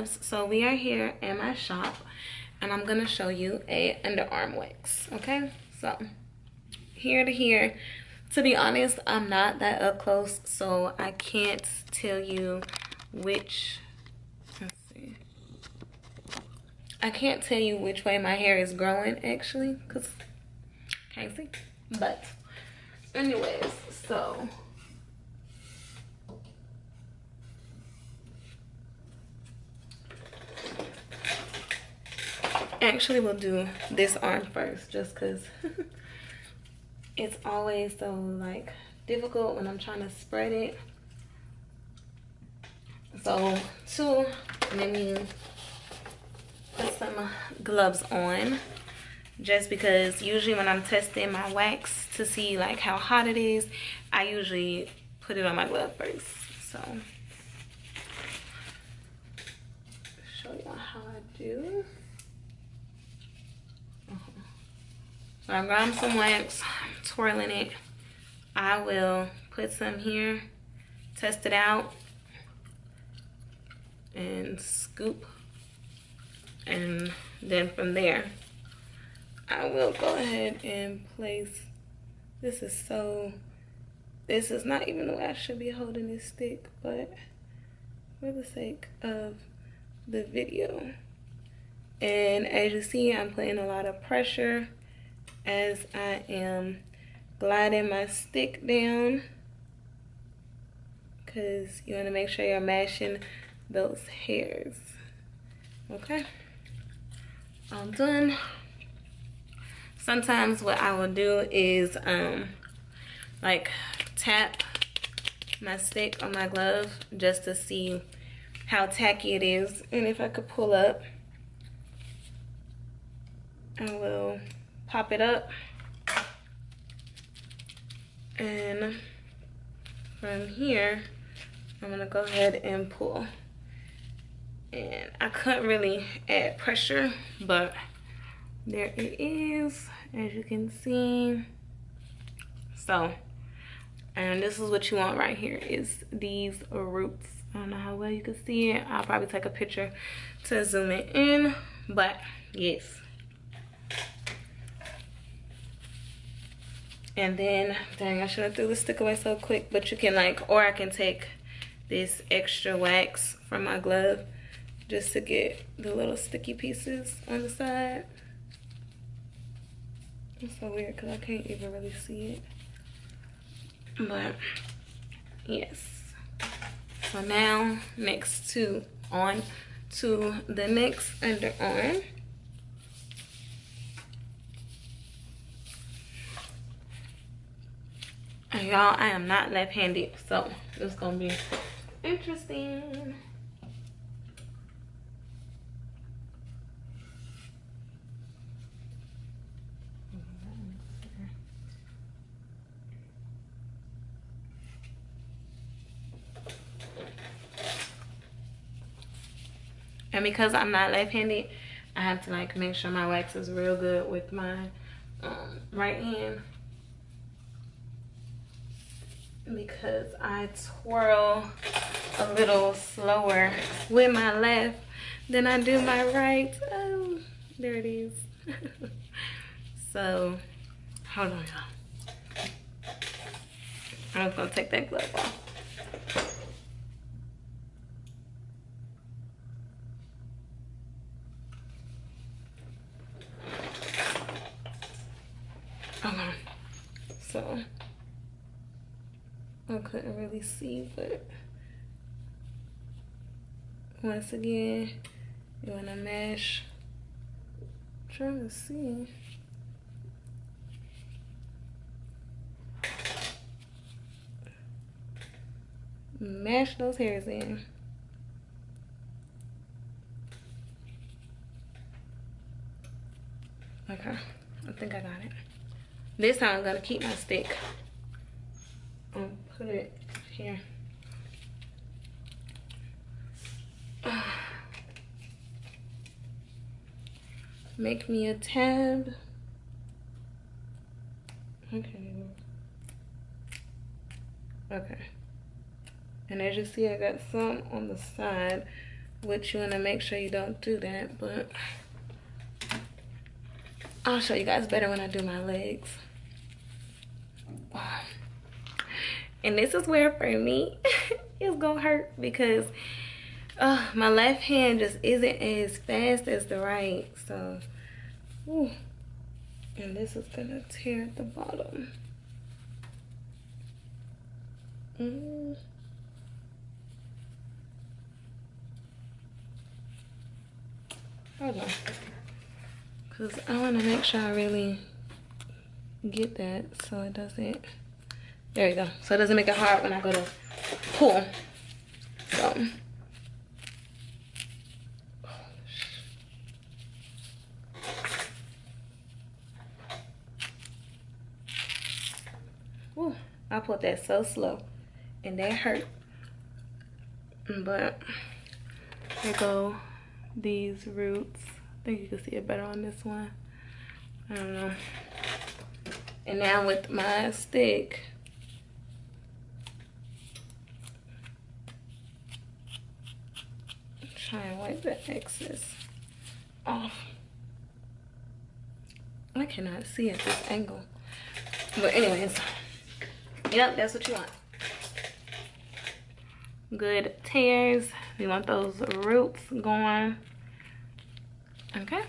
loves. So we are here in my shop and I'm gonna show you a underarm wax. Okay, so here to here, to be honest, I'm not that up close, so I can't tell you which, let's see, I can't tell you which way my hair is growing actually, because I can't see. But anyways, so actually we'll do this arm first, just because it's always so like difficult when I'm trying to spread it. So let me put some gloves on, just because usually when I'm testing my wax to see like how hot it is, I usually put it on my glove first. So show y'all how I do. So I grabbed some wax, I'm twirling it. I will put some here, test it out, and scoop. And then from there, I will go ahead and place. This is not even the way I should be holding this stick, but for the sake of the video. And as you see, I'm putting a lot of pressure as I am gliding my stick down, because you want to make sure you're mashing those hairs. Okay, all done. Sometimes what I will do is like tap my stick on my glove just to see how tacky it is, and if I could pull up, I will pop it up, and from here I'm gonna go ahead and pull. And I couldn't really add pressure, but there it is, as you can see. So, and this is what you want right here, is these roots. I don't know how well you can see it. I'll probably take a picture to zoom it in, but yes. And then, dang, I should have threw the stick away so quick, but you can like, or I can take this extra wax from my glove just to get the little sticky pieces on the side. It's so weird because I can't even really see it. But yes. So now, on to the next underarm. And y'all, I am not left-handed, so it's gonna be interesting. And because I'm not left-handed, I have to like make sure my wax is real good with my right hand, because I twirl a little slower with my left than I do my right. Oh, there it is. So, hold on, y'all. I was gonna take that glove off. Okay, so I couldn't really see, but once again, you want to mash. I'm trying to see. Mash those hairs in. Okay, I think I got it. This time I'm gonna keep my stick. I'll put it here. Make me a tab. Okay. Okay. And as you see, I got some on the side. with you, and to make sure you don't do that. But I'll show you guys better when I do my legs. And this is where for me it's gonna hurt, because my left hand just isn't as fast as the right. So ooh. And this is gonna tear at the bottom. Hold on, because I want to make sure I really get that so it doesn't, there you go, so it doesn't make it hard when I go to pull. So ooh, I pulled that so slow and that hurt. But there go these roots. I think you can see it better on this one, I don't know. And now with my stick, try and wipe the excess off. I cannot see at this angle, but anyways, yep, that's what you want. Good tears. We want those roots going. Okay.